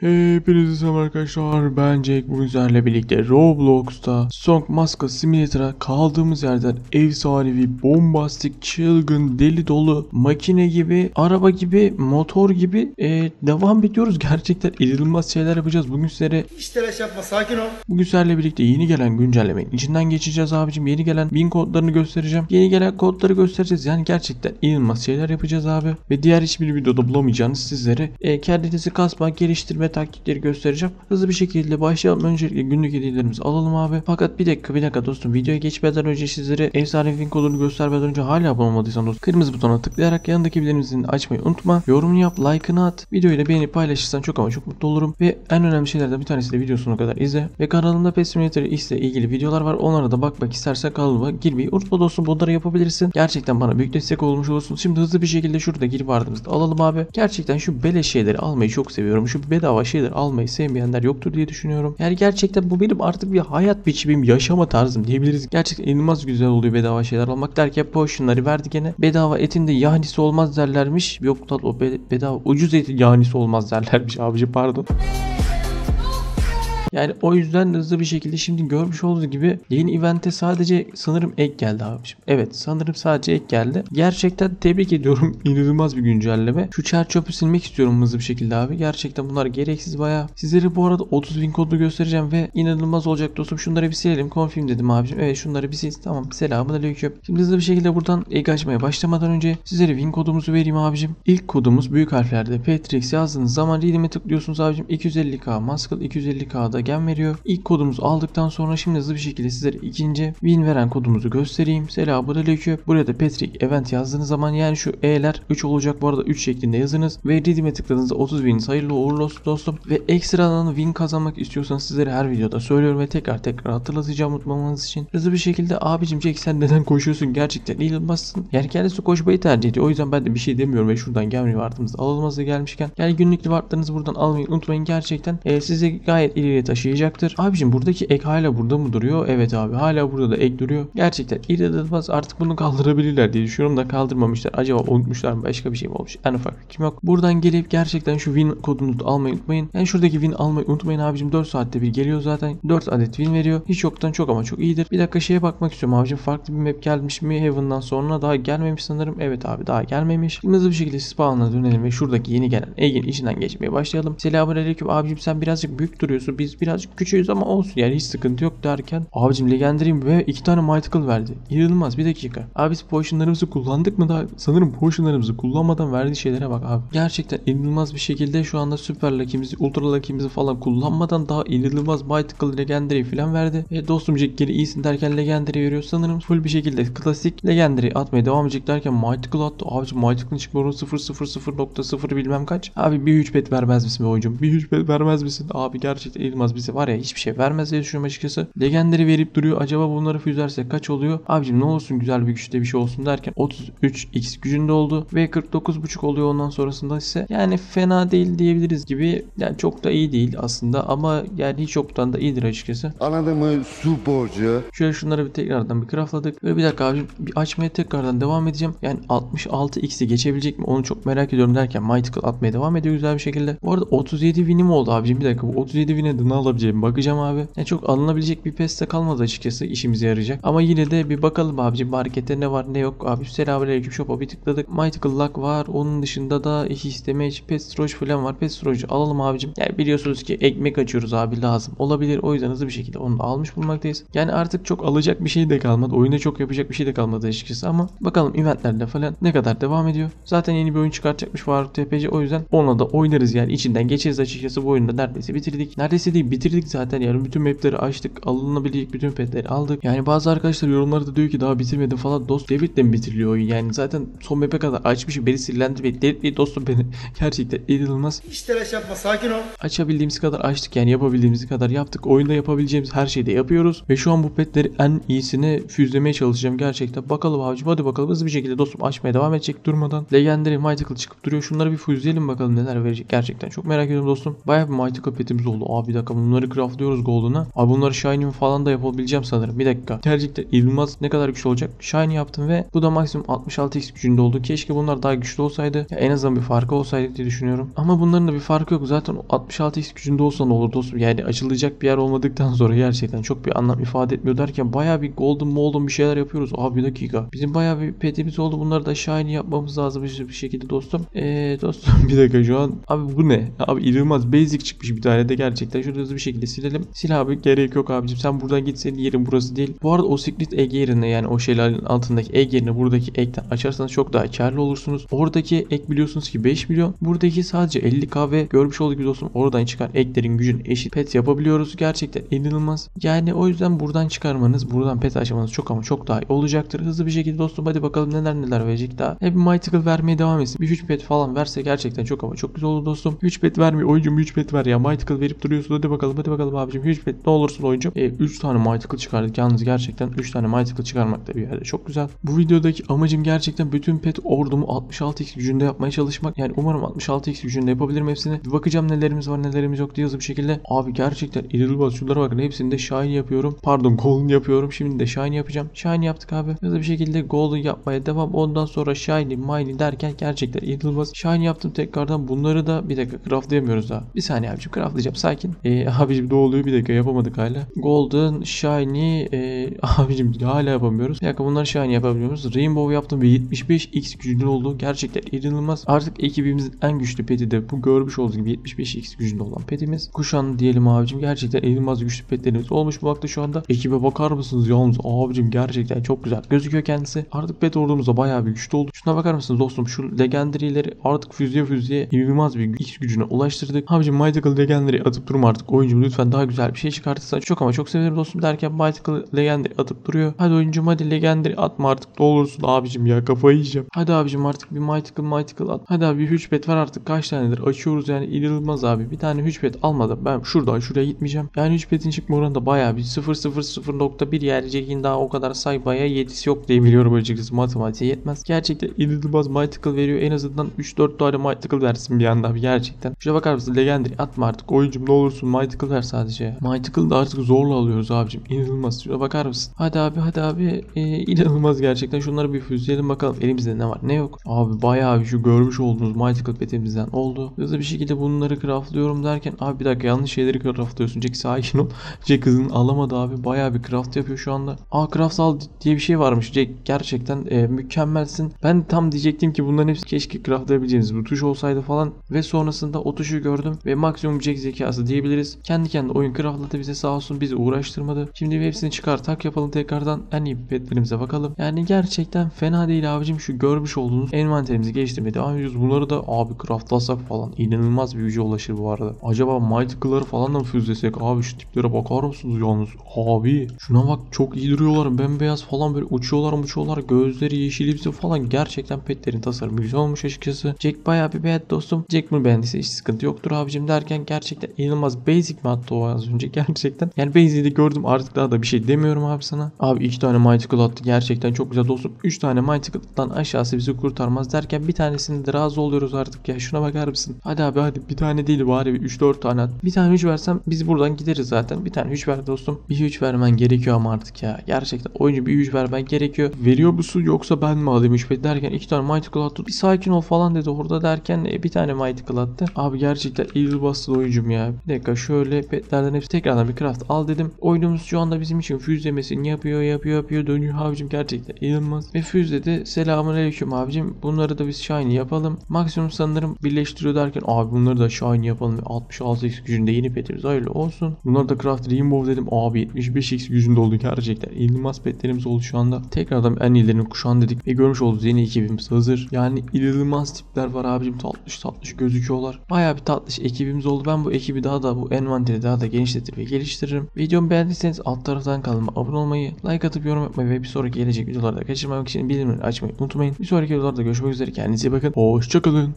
Hepinize selam arkadaşlar, ben Jake. Bugün sizlerle birlikte Roblox'ta Strong Muscle Simulator'a kaldığımız yerden efsanevi, bombastik, çılgın, deli dolu, makine gibi, araba gibi, motor gibi devam ediyoruz. Gerçekten inanılmaz şeyler yapacağız. Bugün sizlere hiç telaş yapma, sakin ol. Bugün sizlerle birlikte yeni gelen güncellemenin içinden geçeceğiz abicim. Yeni gelen bin kodlarını göstereceğim. Yeni gelen kodları göstereceğiz. Yani gerçekten inanılmaz şeyler yapacağız abi. Ve diğer hiçbir videoda bulamayacağınız sizlere kendinizi kasmak, geliştirme taktikleri göstereceğim. Hızlı bir şekilde başlayalım. Öncelikle günlük hediyelerimizi alalım abi. Fakat bir dakika dostum, videoya geçmeden önce sizlere efsane link kodunu göstermeden önce hala abone olmadıysan dostum kırmızı butona tıklayarak yanındaki bildirimini açmayı unutma. Yorumunu yap, like'ını at. Videoyu da beğenip paylaşırsan çok ama çok mutlu olurum. Ve en önemli şeylerden bir tanesi de video sonuna kadar izle. Ve kanalımda Pest Simulator ile ilgili videolar var. Onlara da bakmak istersen kanalıma girmeyi unutma dostum. Bunları yapabilirsin. Gerçekten bana büyük destek olmuş olursun. Şimdi hızlı bir şekilde şurada girip vardığımızda alalım abi. Gerçekten şu beleş şeyleri almayı çok seviyorum. Şu bedava şeyler almayı sevmeyenler yoktur diye düşünüyorum. Yani gerçekten bu benim artık bir hayat biçimim, yaşama tarzım diyebiliriz. Gerçekten inanılmaz güzel oluyor bedava şeyler almak. Derken poşunları verdi gene. Bedava etin de yahnisi olmaz derlermiş. Yok lan, o bedava ucuz etin yahnisi olmaz derlermiş abici, pardon. Yani o yüzden hızlı bir şekilde şimdi görmüş olduğunuz gibi yeni event'e sadece sanırım ek geldi abiciğim. Evet, sanırım sadece ek geldi. Gerçekten tebrik ediyorum. İnanılmaz bir güncelleme. Şu çer çöpü silmek istiyorum hızlı bir şekilde abi. Gerçekten bunlar gereksiz bayağı. Sizlere bu arada 30.000 kodunu göstereceğim ve inanılmaz olacak dostum. Şunları bir silelim. Confirm dedim abiciğim. Evet, şunları bir sil. Tamam. Selamünaleyküm. Şimdi hızlı bir şekilde buradan ek açmaya başlamadan önce sizlere win kodumuzu vereyim abiciğim. İlk kodumuz büyük harflerde Patrix yazdığınız zaman redeem'e tıklıyorsunuz abiciğim. 250k Muscle, 250k'da gem veriyor. İlk kodumuzu aldıktan sonra şimdi hızlı bir şekilde sizlere ikinci win veren kodumuzu göstereyim. Selamünaleyküm. Buraya da Patrick event yazdığınız zaman yani şu E'ler 3 olacak bu arada, 3 şeklinde yazınız ve redeem'e tıkladığınızda 30.000 hayırlı uğurlu olsun dostum. Ve ekstradan win kazanmak istiyorsanız sizlere her videoda söylüyorum ve tekrar hatırlatacağım unutmamanız için. Hızlı bir şekilde abicim Jack, sen neden koşuyorsun, gerçekten inanılmazsın. Yani kendisi koşmayı tercih ediyor. O yüzden ben de bir şey demiyorum ve şuradan gem reward'ımızı alınmazda gelmişken yani günlük reward'larınızı buradan almayı unutmayın. Gerçekten size gayet ileriye taşıyacaktır. Abicim buradaki ek hala burada mı duruyor? Evet abi, hala burada da ek duruyor. Gerçekten inanılmaz, artık bunu kaldırabilirler diye düşünüyorum da kaldırmamışlar. Acaba unutmuşlar mı? Başka bir şey mi olmuş? En ufak fikrim yok. Buradan gelip gerçekten şu win kodunuzu almayı unutmayın. Yani şuradaki win almayı unutmayın abicim. 4 saatte bir geliyor zaten. 4 adet win veriyor. Hiç yoktan çok ama çok iyidir. Bir dakika şeye bakmak istiyorum abicim. Farklı bir map gelmiş mi? Heaven'dan sonra daha gelmemiş sanırım. Evet abi, daha gelmemiş. Şimdi hızlı bir şekilde spawn'a dönelim ve şuradaki yeni gelen egin içinden geçmeye başlayalım. Selamünaleyküm abicim, sen birazcık büyük duruyorsun. Biz birazcık küçüğüz ama olsun yani hiç sıkıntı yok derken abicim legendary'im ve 2 tane mythical verdi. İnanılmaz. Bir dakika. Abi biz potionlarımızı kullandık mı daha? Sanırım potionlarımızı kullanmadan verdiği şeylere bak abi. Gerçekten inanılmaz bir şekilde şu anda süper lucky'mizi, ultra lucky'mizi falan kullanmadan daha inanılmaz mythical, legendary falan verdi. Dostum Jack geri iyisin derken legendary veriyor. Sanırım full bir şekilde klasik legendary atmaya devam edecek derken mythical attı. Abicim mythical'ın çıkma oranı 0.0 bilmem kaç. Abi bir 3 pet vermez misin be oyuncum? Bir 3 pet vermez misin? Abi gerçekten İlmaz bize var ya, hiçbir şey vermez diye düşünüyorum açıkçası. Legendleri verip duruyor. Acaba bunları füzlerse kaç oluyor? Abicim ne olsun, güzel bir güçte bir şey olsun derken 33x gücünde oldu ve 49.5 oluyor ondan sonrasında ise. Yani fena değil diyebiliriz gibi. Yani çok da iyi değil aslında ama yani hiç yoktan da iyidir açıkçası. Anladın mı sporcu? Şöyle şunları bir tekrardan bir craftladık. Ve bir dakika abicim, bir açmaya tekrardan devam edeceğim. Yani 66x'i geçebilecek mi onu çok merak ediyorum derken mythical atmaya devam ediyor güzel bir şekilde. Bu arada 37 win'im oldu abicim. Bir dakika, bu 37 win'e ne alabileceğim bakacağım abi. Yani çok alınabilecek bir peste kalmadı açıkçası, işimize yarayacak. Ama yine de bir bakalım abicim markette ne var ne yok. Abi selamünaleyküm shop'a bir tıkladık. Mythical Luck var. Onun dışında da isteme Pest Roach falan var. Pest Roach'u alalım abicim. Yani biliyorsunuz ki ekmek açıyoruz abi, lazım olabilir. O yüzden hızlı bir şekilde onu almış bulmaktayız. Yani artık çok alacak bir şey de kalmadı. Oyunda çok yapacak bir şey de kalmadı açıkçası ama bakalım eventlerde falan ne kadar devam ediyor. Zaten yeni bir oyun çıkartacakmış Varlık TPC. O yüzden onunla da oynarız yani, içinden geçeriz açıkçası. Bu oyunda neredeyse bitirdik. Neredeyse bitirdik zaten yani, bütün mapleri açtık, alınabilecek bütün petleri aldık. Yani bazı arkadaşlar yorumlarda diyor ki daha bitirmedim falan. Dost David'le mi bitiriliyor oyun yani? Zaten son map'e kadar açmışım, beni sinirlendirmeyin David'le dostum beni. Gerçekten inanılmaz. Hiç telaş yapma, sakin ol. Açabildiğimiz kadar açtık yani, yapabildiğimiz kadar yaptık. Oyunda yapabileceğimiz her şeyi de yapıyoruz ve şu an bu petleri en iyisini füzlemeye çalışacağım gerçekten. Bakalım abicim, hadi bakalım hızlı bir şekilde dostum açmaya devam edecek durmadan. Legendary mythical çıkıp duruyor, şunları bir füzleyelim bakalım neler verecek. Gerçekten çok merak ediyorum dostum. Bayağı bir mythical petimiz oldu abi de. dakika, bunları craftlıyoruz gold'una. Abi bunları shiny falan da yapabileceğim sanırım. Bir dakika. Tercihte elmas ne kadar güçlü olacak? Shiny yaptım ve bu da maksimum 66x gücünde oldu. Keşke bunlar daha güçlü olsaydı. Ya en azından bir farkı olsaydı diye düşünüyorum. Ama bunların da bir farkı yok. Zaten 66x gücünde olsa ne olur dostum? Yani açılacak bir yer olmadıktan sonra gerçekten çok bir anlam ifade etmiyor derken bayağı bir golden molden bir şeyler yapıyoruz. Abi bir dakika. Bizim bayağı bir petimiz oldu. Bunları da shiny yapmamız lazım bir şekilde dostum. Dostum bir dakika şu an. Abi bu ne? Abi inanılmaz basic çıkmış bir tane de gerçekten. Şurada hızlı bir şekilde silelim. Sil abi, gerek yok abicim. Sen buradan git, senin yerin burası değil. Bu arada o secret egg yerine, yani o şeylerin altındaki egg yerine buradaki egg'den açarsanız çok daha karlı olursunuz. Oradaki egg biliyorsunuz ki 5 milyon. Buradaki sadece 50k ve görmüş olduğunuz gibi dostum oradan çıkan egg'lerin gücünü eşit pet yapabiliyoruz. Gerçekten inanılmaz. Yani o yüzden buradan çıkarmanız, buradan pet açmanız çok ama çok daha iyi olacaktır. Hızlı bir şekilde dostum hadi bakalım neler verecek daha. Hep mytical vermeye devam etsin. Bir 3 pet falan verse gerçekten çok ama çok güzel olur dostum. 3 pet vermiyor. Oyuncum 3 pet ver ya. Mytical verip duruyorsun. Hadi bakalım abicim. 3 pet ne olursun oyuncum. 3 tane mytical çıkardık. Yalnız gerçekten 3 tane mytical çıkarmak da bir yerde çok güzel. Bu videodaki amacım gerçekten bütün pet ordumu 66x gücünde yapmaya çalışmak. Yani umarım 66x gücünde yapabilirim hepsini. Bir bakacağım nelerimiz var nelerimiz yok diye hızlı bir şekilde. Abi gerçekten inanılmaz. Şunlara bakın. Hepsini de shiny yapıyorum. Pardon golden yapıyorum. Şimdi de shiny yapacağım. Shiny yaptık abi. Hızlı bir şekilde golden yapmaya devam. Ondan sonra shiny miny derken gerçekten inanılmaz. Shiny yaptım tekrardan. Bunları da bir dakika craftlayamıyoruz daha. Bir saniye abicim craftlayacağım sakin. Abicim ne oluyor, bir dakika yapamadık hala. Golden shiny abicim hala yapamıyoruz. Bir dakika bunları shiny yapabiliyoruz. Rainbow yaptım ve 75x gücünde oldu. Gerçekten inanılmaz. Artık ekibimizin en güçlü peti de bu görmüş olduğunuz gibi 75x gücünde olan petimiz. Kuşan diyelim abicim. Gerçekten inanılmaz güçlü petlerimiz olmuş bu hafta şu anda. Ekibe bakar mısınız yalnız abicim, gerçekten çok güzel gözüküyor kendisi. Artık pet ordumuzda bayağı bir güçlü oldu. Şuna bakar mısınız dostum, şu legendary'leri artık füzeye inanılmaz bir x gücüne ulaştırdık. Abicim mythical legendary atıp durma artık oyuncum, lütfen daha güzel bir şey çıkartırsan çok ama çok sevinirim dostum derken mythical legendary atıp duruyor. Hadi oyuncum hadi legendary atma artık, ne olursun abicim ya, kafayı yiyeceğim. Hadi abicim artık bir mythical at. Hadi abi 3 pet var artık, kaç tanedir açıyoruz yani, inanılmaz abi. Bir tane 3 pet almadım ben şuradan şuraya gitmeyeceğim. Yani 3 petin çıkma oranı da bayağı bir 0.0.1 yerceğin daha o kadar saymaya yetisi yok diye biliyorum açıkçası, matematiğe yetmez. Gerçekten inanılmaz mythical veriyor, en azından 3-4 tane mythical versin bir anda abi gerçekten. Şuna bakar mısın, legendary atma artık oyuncum ne olursun, mythical ver sadece. Mythical'ı da artık zorla alıyoruz abicim, inanılmaz. Şuna bakar mısın, hadi abi inanılmaz gerçekten. Şunları bir füzleyelim bakalım elimizde ne var ne yok. Abi bayağı şu görmüş olduğunuz mythical petimizden oldu. Hızlı bir şekilde bunları craftlıyorum derken abi bir dakika yanlış şeyleri craftlıyorsun Jack, sakin ol. Jack kızın alamadı abi, bayağı bir craft yapıyor şu anda. Aa craft al diye bir şey varmış Jack, gerçekten mükemmelsin. Ben tam diyecektim ki bunların hepsi keşke craftlayabileceğimiz bu tuş olsaydı falan ve sonrasında o tuşu gördüm ve maksimum Jack zekası diyebiliriz. Kendi kendine oyun craftladı bize, sağ olsun bizi uğraştırmadı. Şimdi hepsini çıkartak yapalım tekrardan, en iyi petlerimize bakalım. Yani gerçekten fena değil abicim, şu görmüş olduğunuz envanterimizi geliştirmeye devam ediyoruz. Bunları da abi craftlasak falan inanılmaz bir güce ulaşır bu arada. Acaba mythical'ları falan da mı füzlesek? Abi şu tiplere bakar mısınız yalnız? Abi şuna bak, çok iyi duruyorlar. Bembeyaz falan böyle uçuyorlar. Gözleri yeşilimsi falan. Gerçekten petlerin tasarımı güzel olmuş açıkçası. Jack bayağı bir beğendi dostum. Jack bunu beğendiyse hiç sıkıntı yoktur abicim derken gerçekten inanılmaz basic mi attı o az önce gerçekten. Yani basic'i de gördüm artık, daha da bir şey demiyorum abi sana. Abi 2 tane mythical attı. Gerçekten çok güzel dostum. 3 tane mythical'dan aşağısı bizi kurtarmaz derken bir tanesini de razı oluyoruz artık ya. Şuna bakar mısın? Hadi bir tane değil bari, 3-4 tane at. Bir tane 3 versem biz buradan gideriz zaten. Bir tane 3 ver dostum. Bir 3 vermen gerekiyor ama artık ya. Gerçekten oyuncu bir 3 vermen gerekiyor. Veriyor musun yoksa ben mi alayım 3 pet derken 2 tane mythical attı. Bir sakin ol falan dedi orada derken bir tane mythical attı. Abi gerçekten evil bastı oyuncum ya. Bir dakika şöyle petlerden hepsi tekrardan bir craft al dedim. Oyunumuz şu anda bizim için füzlemesini yapıyor dönüyor abicim, gerçekten inanılmaz. Ve füzledi. Selamünaleyküm abicim. Bunları da biz shiny yapalım. Maksimum sanırım birleştiriyor derken abi bunları da shiny yapalım. 66x gücünde yeni petimiz hayırlı olsun. Bunları da craft rainbow dedim. Abi 75x gücünde oldu gerçekten. İnanılmaz petlerimiz oldu şu anda. Tekrardan en iyilerini kuşan dedik ve görmüş olduğunuz yeni ekibimiz hazır. Yani inanılmaz tipler var abicim. Tatlış gözüküyorlar. Bayağı bir tatlış ekibimiz oldu. Ben bu ekibi bu envanteri daha da genişletir ve geliştiririm. Videomu beğendiyseniz alt taraftan kanalıma abone olmayı, like atıp yorum yapmayı ve bir sonraki gelecek videolarda kaçırmamak için bildirimleri açmayı unutmayın. Bir sonraki videolarda görüşmek üzere. Kendinize iyi bakın. Hoşçakalın.